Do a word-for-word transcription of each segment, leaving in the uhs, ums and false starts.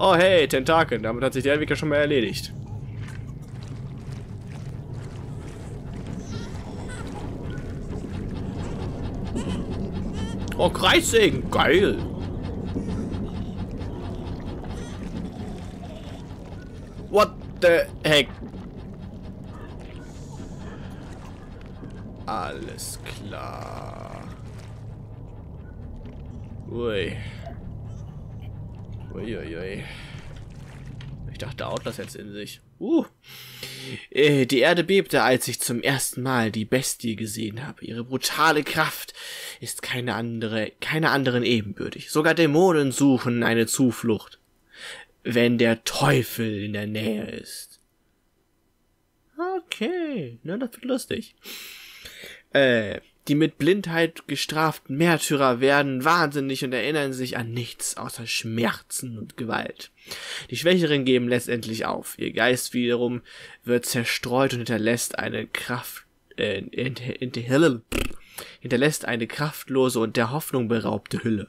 Oh hey, Tentakel. Damit hat sich der Endweg ja schon mal erledigt. Oh, Kreissägen. Geil. What the heck? Alles klar. Ui. Uiuiui. Ui, ui. Ich dachte, Outlast jetzt in sich. Uh. Die Erde bebte, als ich zum ersten Mal die Bestie gesehen habe. Ihre brutale Kraft ist keine andere, keine anderen ebenbürtig. Sogar Dämonen suchen eine Zuflucht, wenn der Teufel in der Nähe ist. Okay, na, das wird lustig. Äh, die mit Blindheit gestraften Märtyrer werden wahnsinnig und erinnern sich an nichts außer Schmerzen und Gewalt. Die Schwächeren geben letztendlich auf. Ihr Geist wiederum wird zerstreut und hinterlässt eine Kraft, äh, hinterlässt eine kraftlose und der Hoffnung beraubte Hülle.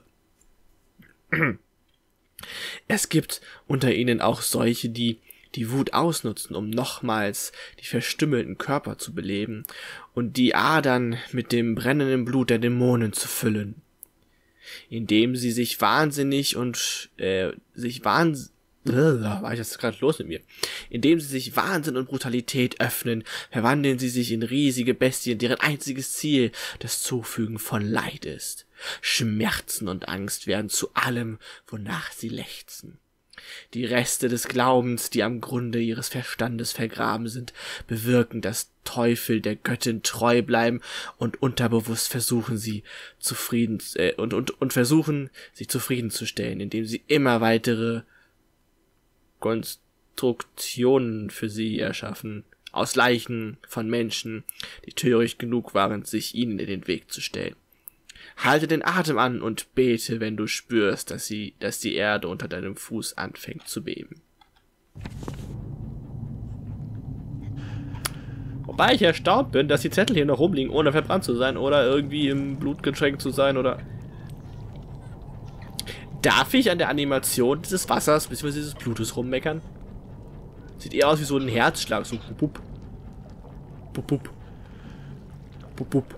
Es gibt unter ihnen auch solche, die die Wut ausnutzen, um nochmals die verstümmelten Körper zu beleben und die Adern mit dem brennenden Blut der Dämonen zu füllen, indem sie sich wahnsinnig und äh, sich wahnsinnig war ich das gerade los mit mir? Indem sie sich Wahnsinn und Brutalität öffnen, verwandeln sie sich in riesige Bestien, deren einziges Ziel das Zufügen von Leid ist. Schmerzen und Angst werden zu allem, wonach sie lechzen. Die Reste des Glaubens, die am Grunde ihres Verstandes vergraben sind, bewirken, dass Teufel der Göttin treu bleiben und unterbewusst versuchen sie zufrieden äh, und, und, und versuchen sie zufriedenzustellen, indem sie immer weitere Konstruktionen für sie erschaffen, aus Leichen von Menschen, die töricht genug waren, sich ihnen in den Weg zu stellen. Halte den Atem an und bete, wenn du spürst, dass sie, dass die Erde unter deinem Fuß anfängt zu beben. Wobei ich erstaunt bin, dass die Zettel hier noch rumliegen, ohne verbrannt zu sein oder irgendwie im Blut getränkt zu sein oder... Darf ich an der Animation dieses Wassers bzw. dieses Blutes rummeckern? Sieht eher aus wie so ein Herzschlag, so bup, bup, bup, bup, bup.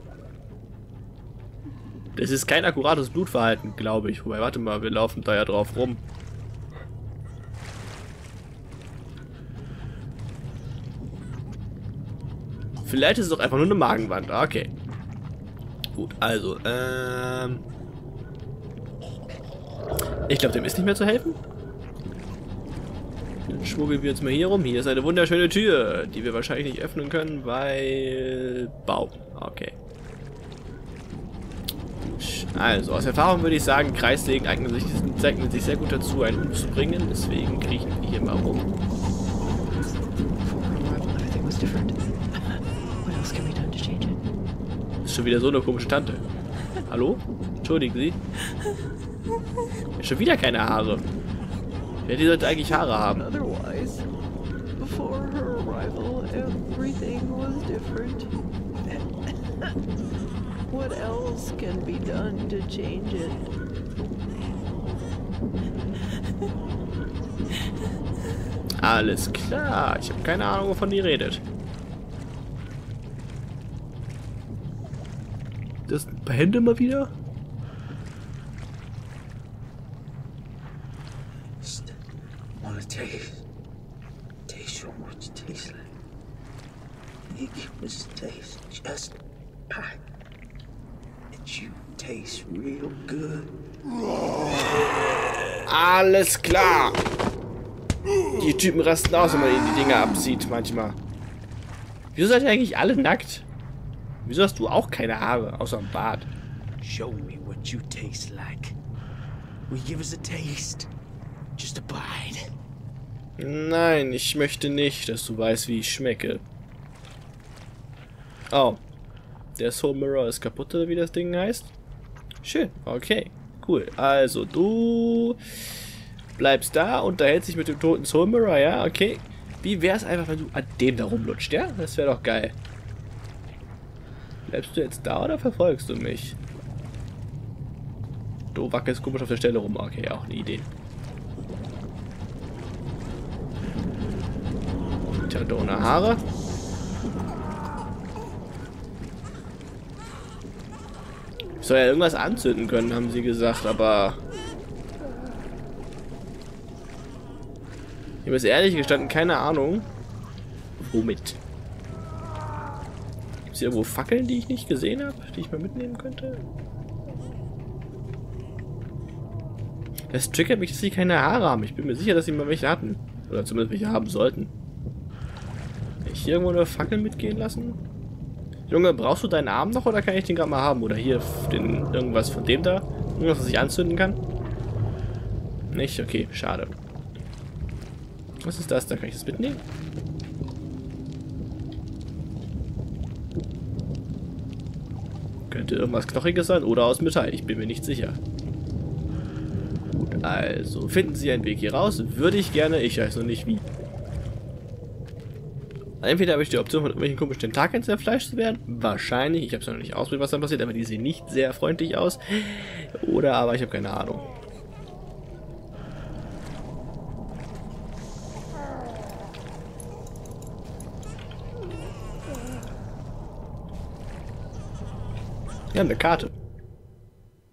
Das ist kein akkurates Blutverhalten, glaube ich. Wobei, warte mal, wir laufen da ja drauf rum. Vielleicht ist es doch einfach nur eine Magenwand. Okay. Gut, also, ähm... ich glaube, dem ist nicht mehr zu helfen. Dann schmuggeln wir jetzt mal hier rum. Hier ist eine wunderschöne Tür, die wir wahrscheinlich nicht öffnen können, weil... Baum. Okay. Also, aus Erfahrung würde ich sagen, Kreissägen eignen sich, eignen sich sehr gut dazu, einen umzubringen. Deswegen kriechen wir hier mal rum. Ist schon wieder so eine komische Tante. Hallo? Entschuldigen Sie? Ja, schon wieder keine Haare. Wer die sollte eigentlich Haare haben? What else can be done to change it? Alles klar, ich habe keine Ahnung, wovon die redet. Das Hände mal wieder? Alles klar. Die Typen rasten aus, wenn man ihnen die Dinger absieht manchmal. Wieso seid ihr eigentlich alle nackt? Wieso hast du auch keine Haare außer am Bart? Show me what you taste like. We give us a taste. Just a bite. Nein, ich möchte nicht, dass du weißt, wie ich schmecke. Oh. Der Soul Mirror ist kaputt, oder wie das Ding heißt? Schön, okay, cool. Also, du bleibst da, unterhältst dich mit dem toten Soul Mirror, ja, okay. Wie wär's einfach, wenn du an dem da rumlutscht, ja? Das wäre doch geil. Bleibst du jetzt da, oder verfolgst du mich? Du wackelst komisch auf der Stelle rum, okay, auch eine Idee. Dritte ohne Haare. Ich soll ja irgendwas anzünden können, haben sie gesagt, aber... Ich habe es ehrlich gestanden, keine Ahnung. Womit? Gibt es hier irgendwo Fackeln, die ich nicht gesehen habe, die ich mal mitnehmen könnte? Das triggert mich, dass sie keine Haare haben. Ich bin mir sicher, dass sie mal welche hatten. Oder zumindest welche haben sollten. Kann ich hier irgendwo eine Fackel mitgehen lassen? Junge, brauchst du deinen Arm noch oder kann ich den gerade mal haben? Oder hier den, irgendwas von dem da? Irgendwas, was ich anzünden kann? Nicht? Okay, schade. Was ist das? Da kann ich das mitnehmen? Könnte irgendwas Knochiges sein oder aus Metall. Ich bin mir nicht sicher. Gut, also finden Sie einen Weg hier raus. Würde ich gerne. Ich weiß noch nicht wie. Entweder habe ich die Option, von irgendwelchen komischen Tentakeln zerfleischt zu werden. Wahrscheinlich. Ich habe es noch nicht ausprobiert, was dann passiert. Aber die sehen nicht sehr freundlich aus. Oder aber ich habe keine Ahnung. Wir haben eine Karte.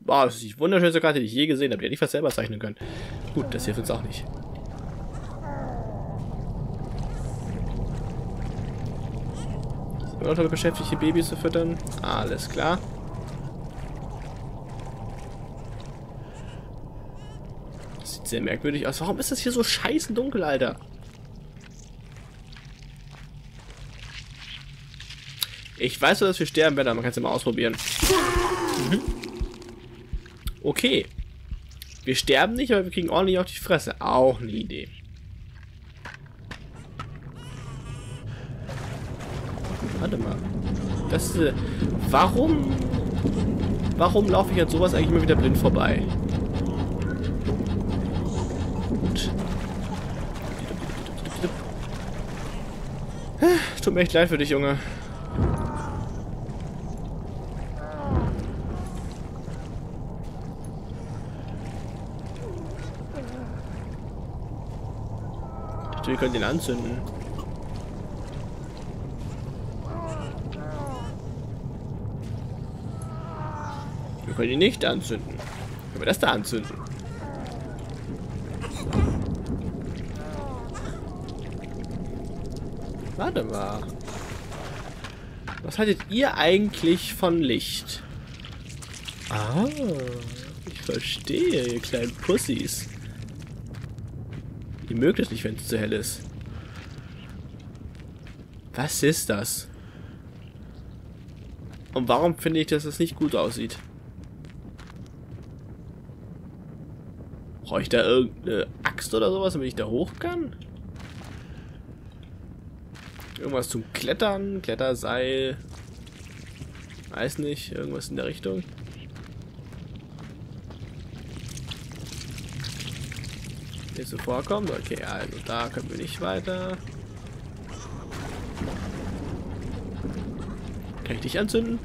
Wow, das ist die wunderschönste Karte, die ich je gesehen habe. Die hätte ich fast selber zeichnen können. Gut, das hilft uns auch nicht. Sind wir noch damit beschäftigt, hier Babys zu füttern? Alles klar. Das sieht sehr merkwürdig aus. Warum ist das hier so scheißen dunkel, Alter? Ich weiß nur, dass wir sterben werden, aber man kann es ja mal ausprobieren. Mhm. Okay. Wir sterben nicht, aber wir kriegen ordentlich auf die Fresse. Auch eine Idee. Warte mal. Das ist... Äh, warum... Warum laufe ich an sowas eigentlich immer wieder blind vorbei? Gut. Tut mir echt leid für dich, Junge. Wir können den anzünden. Wir können ihn nicht anzünden. Können wir das da anzünden? Warte mal. Was haltet ihr eigentlich von Licht? Ah, ich verstehe, ihr kleinen Pussys. Ihr mögt es nicht, wenn es zu hell ist. Was ist das? Und warum finde ich, dass das nicht gut aussieht? Brauche ich da irgendeine Axt oder sowas, damit ich da hoch kann? Irgendwas zum Klettern? Kletterseil? Weiß nicht, irgendwas in der Richtung. So vorkommt. Okay, also da können wir nicht weiter. Kann ich dich anzünden?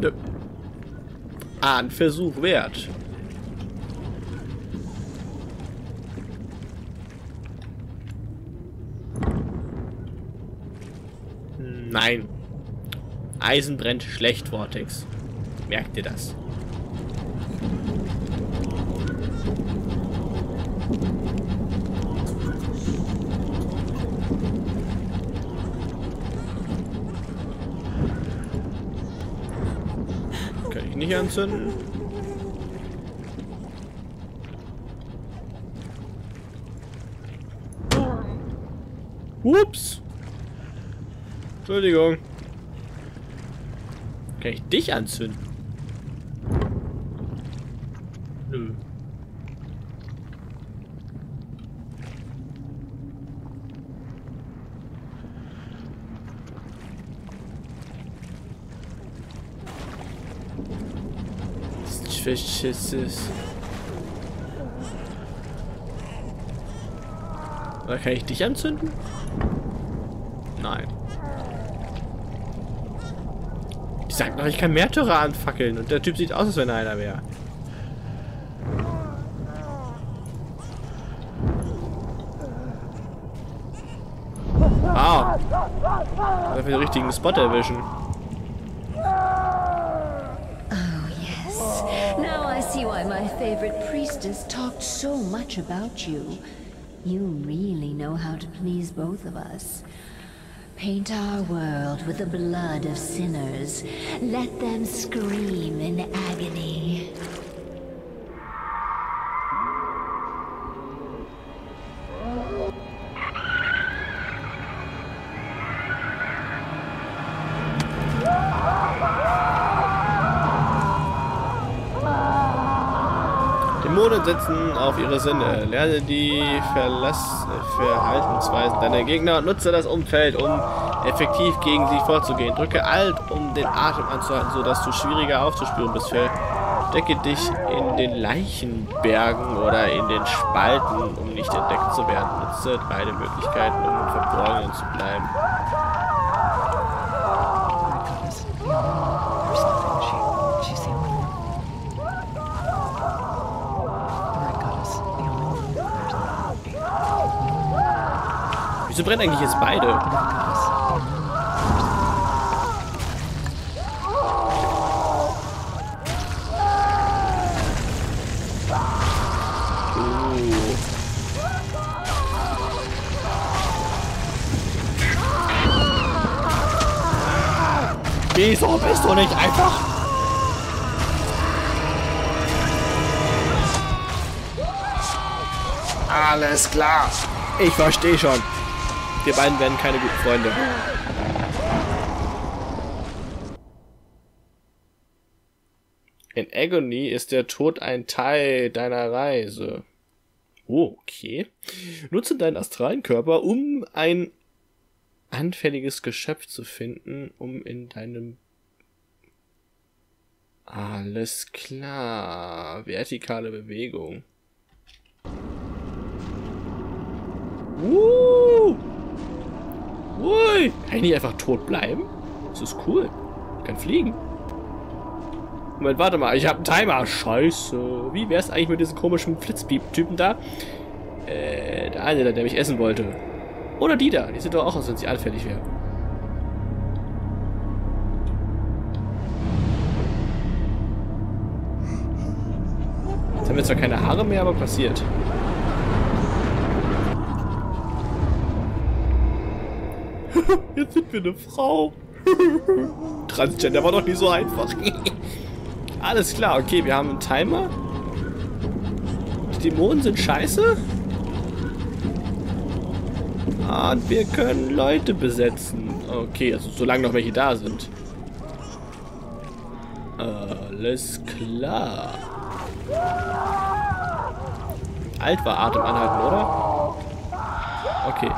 Nö. Ah, ein Versuch wert. Nein. Eisen brennt schlecht, Vortex. Merkt ihr das? Nicht anzünden. Ups. Entschuldigung. Kann ich dich anzünden? Nö. Verschisses. Oder kann ich dich anzünden? Nein. Die sagt noch, ich kann Märtyrer anfackeln und der Typ sieht aus, als wenn er einer wäre. Einfach den richtigen Spot erwischen. My favorite priestess talked so much about you. You really know how to please both of us. Paint our world with the blood of sinners. Let them scream in agony. Sitzen auf ihre Sinne. Lerne die Verlass Verhaltensweisen deiner Gegner und nutze das Umfeld, um effektiv gegen sie vorzugehen. Drücke Alt, um den Atem anzuhalten, sodass du schwieriger aufzuspüren bist. Verdecke dich in den Leichenbergen oder in den Spalten, um nicht entdeckt zu werden. Nutze beide Möglichkeiten, um im Verborgenen zu bleiben. Wieso brennen eigentlich jetzt beide? Oh. Wieso bist du nicht einfach? Alles klar. Ich verstehe schon. Wir beiden werden keine guten Freunde. In Agony ist der Tod ein Teil deiner Reise. Oh, okay. Nutze deinen astralen Körper, um ein anfälliges Geschöpf zu finden, um in deinem... Alles klar. Vertikale Bewegung. Uh! Ui, kann ich nicht einfach tot bleiben? Das ist cool. Ich kann fliegen. Moment, warte mal. Ich habe einen Timer. Scheiße. Wie wär's eigentlich mit diesem komischen Flitzpiep-Typen da? Äh, der eine, der mich essen wollte. Oder die da. Die sind doch auch aus, wenn sie anfällig wären. Jetzt haben wir zwar keine Haare mehr, aber passiert. Jetzt sind wir eine Frau. Transgender war doch nie so einfach. Alles klar, okay, wir haben einen Timer. Die Dämonen sind scheiße. Und wir können Leute besetzen. Okay, also solange noch welche da sind. Alles klar. Alt war Atem anhalten, oder? Okay.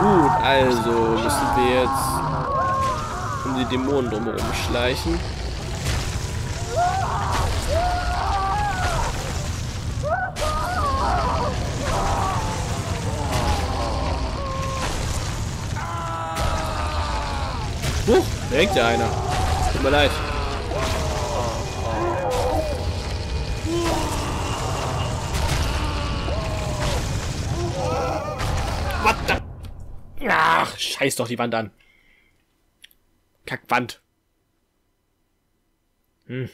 Gut, also müssen wir jetzt um die Dämonen drumherum schleichen. Huch, da hängt ja einer. Tut mir leid. Ach, scheiß doch die Wand an. Kackwand. Hm.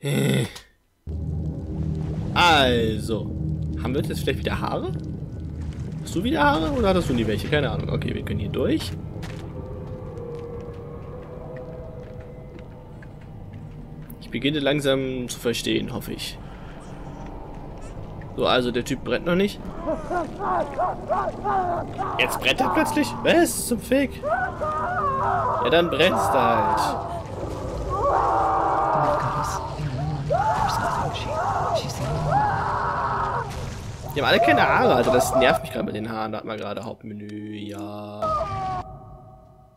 Äh. Also. Haben wir jetzt vielleicht wieder Haare? Hast du wieder Haare oder hattest du nie welche? Keine Ahnung. Okay, wir können hier durch. Ich beginne langsam zu verstehen, hoffe ich. So, also der Typ brennt noch nicht. Jetzt brennt er plötzlich? Was zum Fick? Ja, dann brennst du halt. Die haben alle keine Haare, Alter. Das nervt mich gerade mit den Haaren. Da hat man gerade Hauptmenü. Ja.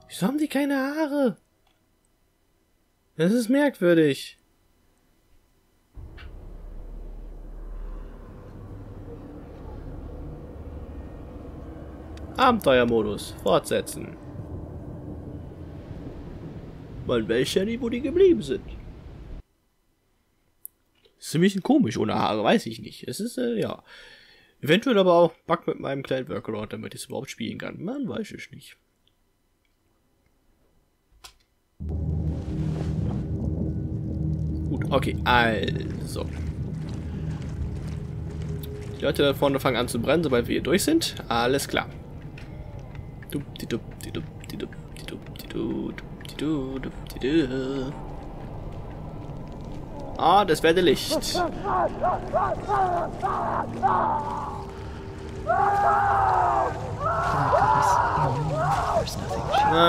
Wieso haben die keine Haare? Das ist merkwürdig. Abenteuermodus. Fortsetzen. Man weiß ja nicht, wo die geblieben sind. Ist ein bisschen komisch ohne Haare, weiß ich nicht. Es ist, äh, ja. Eventuell aber auch Bug mit meinem kleinen Workaround, damit ich es überhaupt spielen kann. Man weiß es nicht. Gut, okay, also. Die Leute da vorne fangen an zu brennen, sobald wir hier durch sind. Alles klar. Ah, das werde Licht. Na,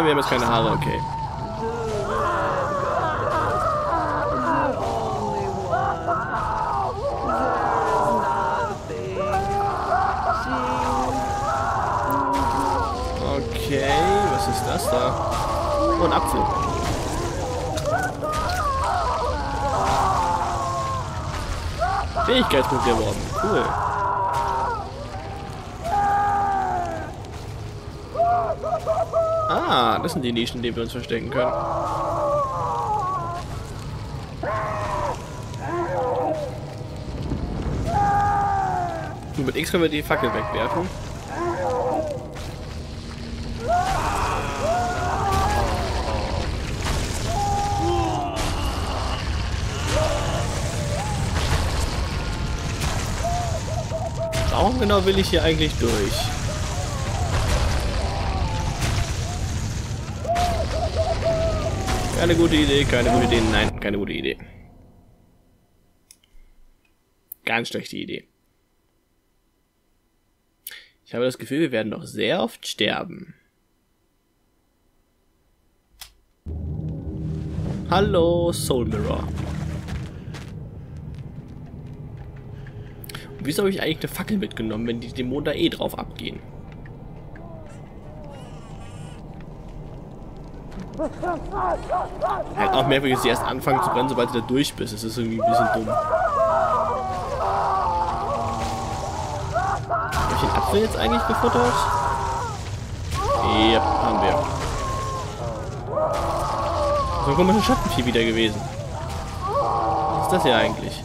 wir haben jetzt keine Haare, okay. Okay, was ist das da? Oh, ein Apfel. Fähigkeitspunkt geworden. Cool. Ah, das sind die Nischen, in denen wir uns verstecken können. Nur mit X können wir die Fackel wegwerfen. Warum genau will ich hier eigentlich durch? Keine gute Idee, keine gute Idee, nein, keine gute Idee. Ganz schlechte Idee. Ich habe das Gefühl, wir werden noch sehr oft sterben. Hallo, Soul Mirror. Wieso habe ich eigentlich eine Fackel mitgenommen, wenn die Dämonen da eh drauf abgehen? Halt auch merkwürdig, dass sie erst anfangen zu brennen, sobald du da durch bist. Das ist irgendwie ein bisschen dumm. Habe ich den Apfel jetzt eigentlich gefuttert? Ja, haben wir. So ein komisches Schattenvieh wieder gewesen. Was ist das hier eigentlich?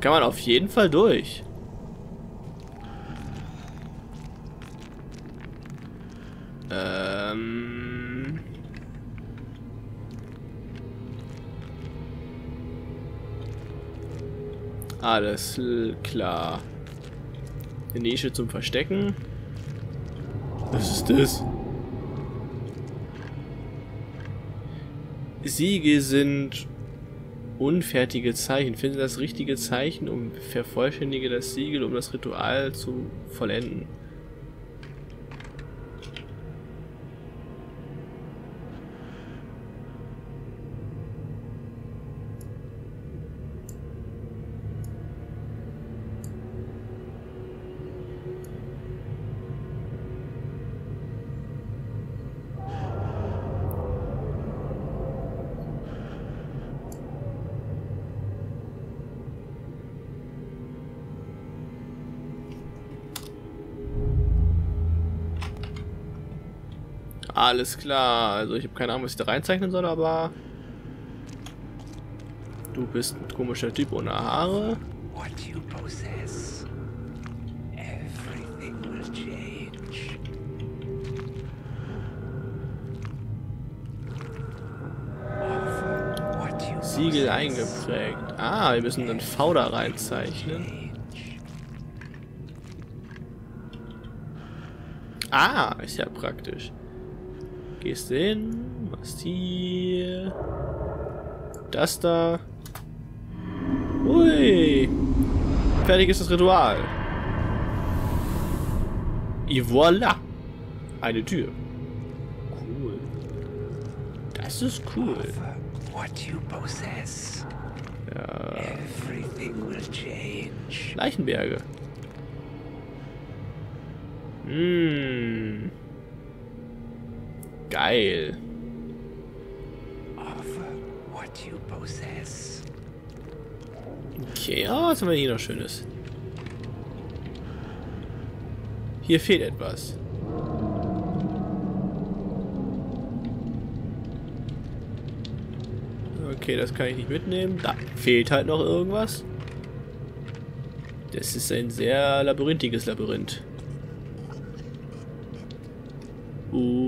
Kann man auf jeden Fall durch. Ähm Alles klar. Eine Nische zum Verstecken. Was ist das? Siege sind unfertige Zeichen. Finde das richtige Zeichen und vervollständige das Siegel, um das Ritual zu vollenden. Alles klar, also ich habe keine Ahnung, was ich da reinzeichnen soll, aber du bist ein komischer Typ ohne Haare. Siegel eingeprägt. Ah, wir müssen einen V da reinzeichnen. Ah, ist ja praktisch. Gehst du hin? Was hier? Das da? Ui! Fertig ist das Ritual. Et voilà! Eine Tür. Cool. Das ist cool. Ja. Leichenberge. Hm. Geil. Okay, oh, was haben wir hier noch Schönes? Hier fehlt etwas. Okay, das kann ich nicht mitnehmen. Da fehlt halt noch irgendwas. Das ist ein sehr labyrinthiges Labyrinth. Uh.